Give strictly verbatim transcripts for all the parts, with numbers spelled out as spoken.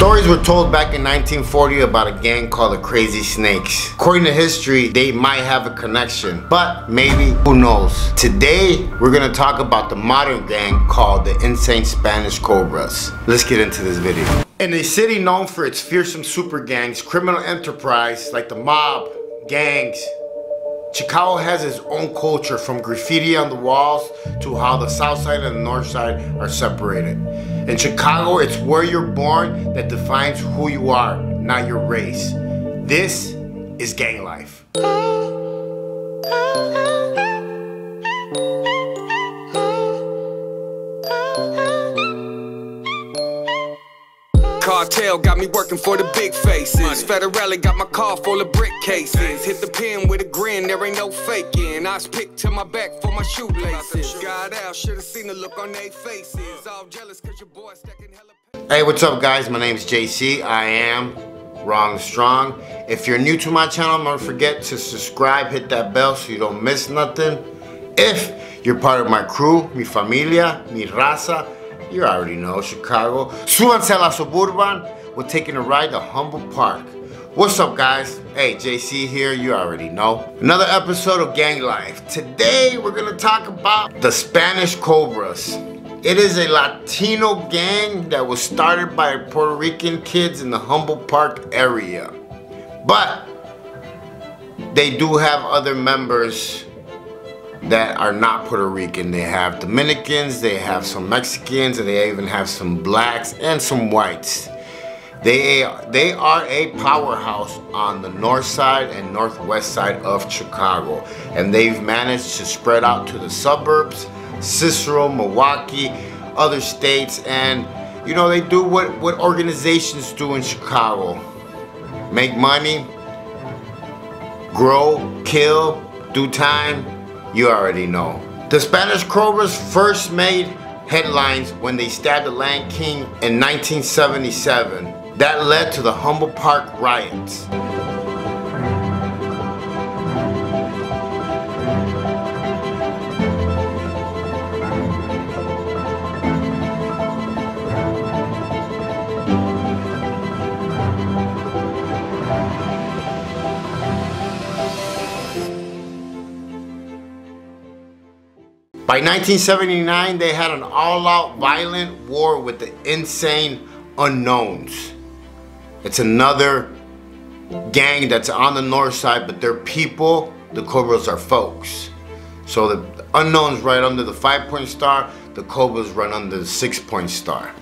Stories were told back in nineteen forty about a gang called the Crazy Snakes. According to history, they might have a connection, but maybe, who knows. Today, we're gonna talk about the modern gang called the Insane Spanish Cobras. Let's get into this video. In a city known for its fearsome super gangs, criminal enterprise like the mob, gangs, Chicago has its own culture, from graffiti on the walls to how the south side and the north side are separated. In Chicago, it's where you're born that defines who you are, not your race. This is gang life. Cartel got me working for the big faces. Federelli got my car full of brick cases. Hit the pen with a grin, there ain't no faking. I was picked to my back for my shoelaces. Got out, should have seen the look on their faces. All jealous cause your boy stacking hella. Hey, what's up guys? My name is J C. I am Wrong to Strong. If you're new to my channel, don't forget to subscribe, hit that bell so you don't miss nothing. If you're part of my crew, mi familia, mi raza, you already know, Chicago. Súbanse a la Suburban. We're taking a ride to Humboldt Park. What's up, guys? Hey, J C here. You already know. Another episode of Gang Life. Today, we're going to talk about the Spanish Cobras. It is a Latino gang that was started by Puerto Rican kids in the Humboldt Park area. But they do have other members that are not Puerto Rican. They have Dominicans, they have some Mexicans, and they even have some blacks and some whites. They, they are a powerhouse on the north side and northwest side of Chicago. And they've managed to spread out to the suburbs, Cicero, Milwaukee, other states, and you know, they do what, what organizations do in Chicago. Make money, grow, kill, do time. You already know. The Spanish Cobras first made headlines when they stabbed the Latin King in nineteen seventy-seven. That led to the Humboldt Park riots. By nineteen seventy-nine, they had an all-out violent war with the Insane Unknowns. It's another gang that's on the north side, but they're people, the Cobras are folks. So the Unknowns right under the five-point star, the Cobras run under the six-point star.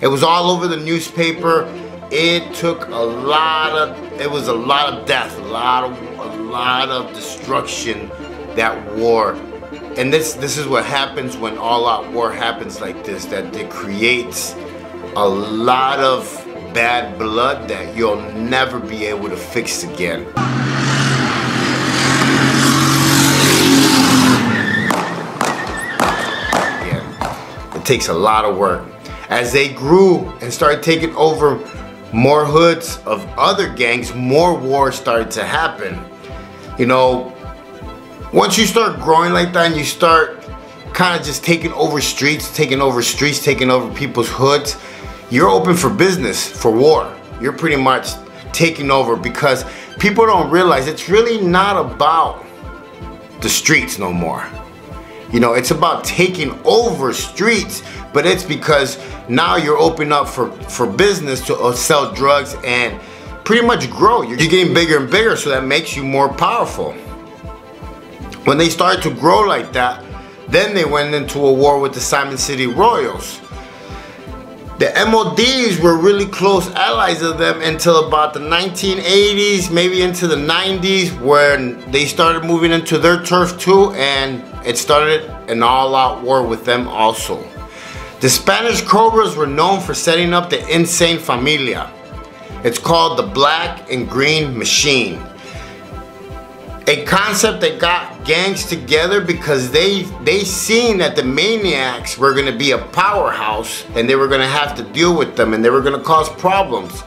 It was all over the newspaper. It took a lot of, it was a lot of death, a lot of, a lot of destruction, that war. And this, this is what happens when all-out war happens like this, that it creates a lot of bad blood that you'll never be able to fix again. Yeah, it takes a lot of work. As they grew and started taking over more hoods of other gangs, more wars started to happen. You know, once you start growing like that and you start kind of just taking over streets, taking over streets, taking over people's hoods, you're open for business, for war. You're pretty much taking over, because people don't realize it's really not about the streets no more. You know, it's about taking over streets, but it's because now you're open up for, for business to sell drugs and pretty much grow. You're getting bigger and bigger, so that makes you more powerful. When they started to grow like that, then they went into a war with the Simon City Royals. The M O Ds were really close allies of them until about the nineteen eighties, maybe into the nineties, when they started moving into their turf too, and it started an all-out war with them also. The Spanish Cobras were known for setting up the Insane Familia. It's called the Black and Green Machine. A concept that got gangs together because they they seen that the Maniacs were going to be a powerhouse and they were going to have to deal with them and they were going to cause problems.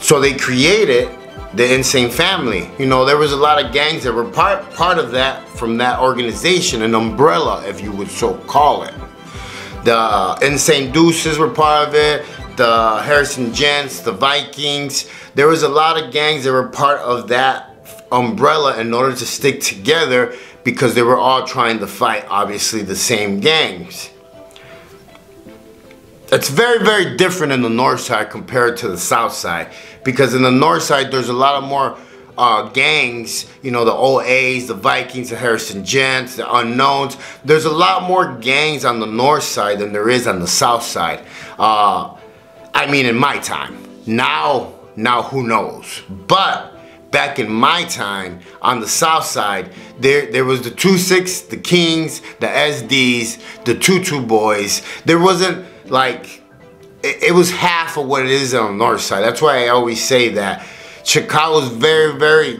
So they created the Insane Family. You know, there was a lot of gangs that were part, part of that, from that organization, an umbrella if you would so call it. The uh, Insane Deuces were part of it. the Harrison Gents, the Vikings. There was a lot of gangs that were part of that umbrella in order to stick together because they were all trying to fight, obviously, the same gangs. It's very, very different in the north side compared to the south side, because in the north side there's a lot of more uh, gangs, you know, the O As, the Vikings, the Harrison Gents, the Unknowns. There's a lot more gangs on the north side than there is on the south side. Uh, I mean, in my time. Now, now who knows? But back in my time, on the south side, there there was the two six, the Kings, the S Ds, the Tutu Boys. There wasn't like, it, it was half of what it is on the north side. That's why I always say that Chicago's very, very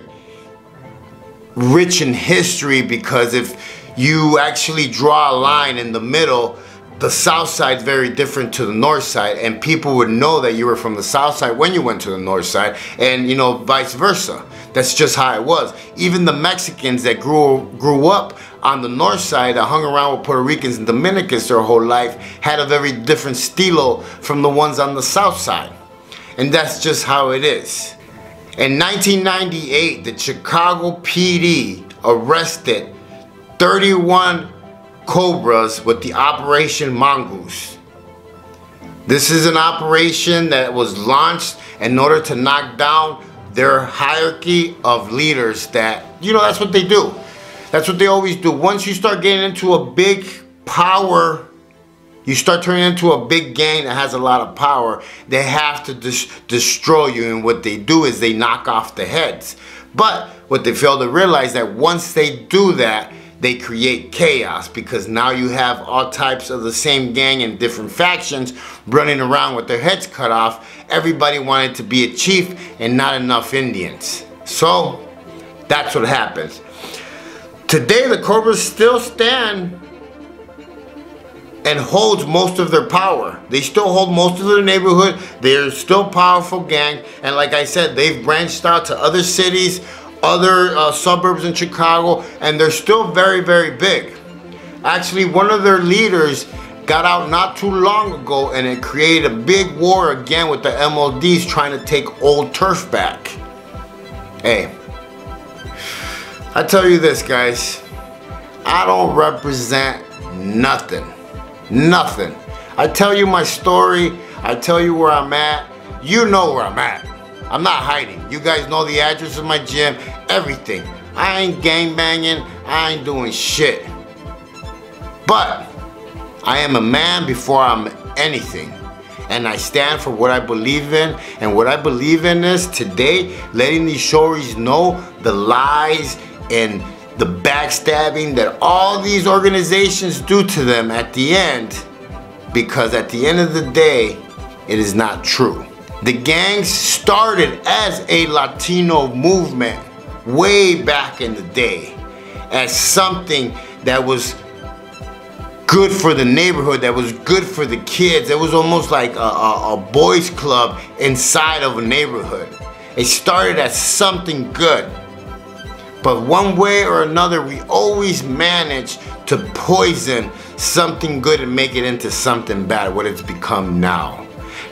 rich in history, because if you actually draw a line in the middle, the south side is very different to the north side, and people would know that you were from the south side when you went to the north side, and you know, vice versa. That's just how it was. Even the Mexicans that grew grew up on the north side that hung around with Puerto Ricans and Dominicans their whole life had a very different estilo from the ones on the south side, and that's just how it is. In nineteen ninety-eight, the Chicago P D arrested thirty-one Cobras with the Operation Mongoose. This is an operation that was launched in order to knock down their hierarchy of leaders that, you know, that's what they do. That's what they always do. Once you start getting into a big power, you start turning into a big gang that has a lot of power, they have to dis destroy you, and what they do is they knock off the heads. But what they fail to realize that once they do that, they create chaos, because now you have all types of the same gang and different factions running around with their heads cut off. Everybody wanted to be a chief and not enough Indians. So that's what happens. Today the Cobras still stand and holds most of their power. They still hold most of their neighborhood. They're still powerful gang, and like I said, they've branched out to other cities, other uh, suburbs in Chicago, and they're still very, very big. Actually, one of their leaders got out not too long ago, and it created a big war again with the M L Ds trying to take old turf back. Hey, I tell you this, guys, I don't represent nothing, nothing. I tell you my story, I tell you where I'm at, you know where I'm at. I'm not hiding. You guys know the address of my gym, everything. I ain't gang banging. I ain't doing shit. But I am a man before I'm anything, and I stand for what I believe in. And what I believe in is today letting these shorties know the lies and the backstabbing that all these organizations do to them at the end, because at the end of the day, it is not true. The gangs started as a Latino movement way back in the day, as something that was good for the neighborhood, that was good for the kids. It was almost like a, a, a boys club inside of a neighborhood. It started as something good, but one way or another, we always manage to poison something good and make it into something bad, what it's become now.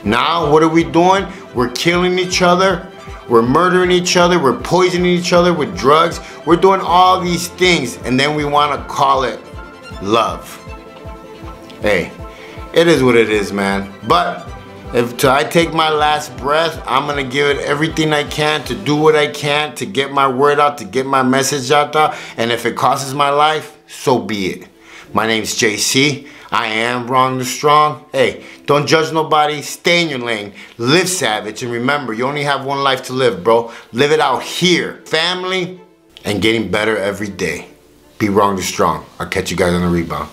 Now, what are we doing? We're killing each other. We're murdering each other. We're poisoning each other with drugs. We're doing all these things, and then we want to call it love. Hey, it is what it is, man. But if I take my last breath, I'm going to give it everything I can to do what I can to get my word out, to get my message out there. And if it costs my life, so be it. My name's J C. I am Wrong to Strong. Hey, don't judge nobody. Stay in your lane. Live savage. And remember, you only have one life to live, bro. Live it out here. Family and getting better every day. Be Wrong to Strong. I'll catch you guys on the rebound.